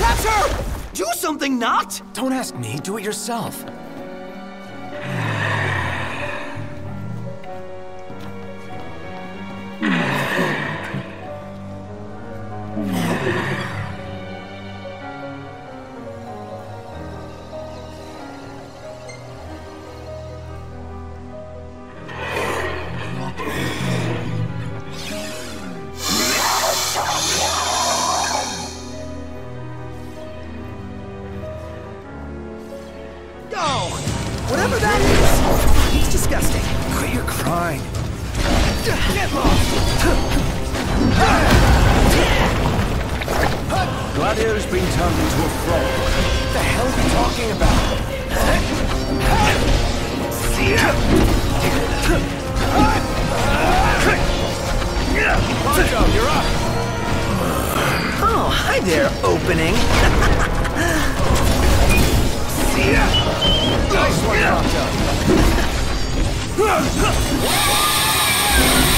That's her! Do something, Noct! Don't ask me, do it yourself. Gladio's been turned into a frog. What the hell are you talking about? Poncho, you're up! Oh, hi there, opening! Nice one, Poncho!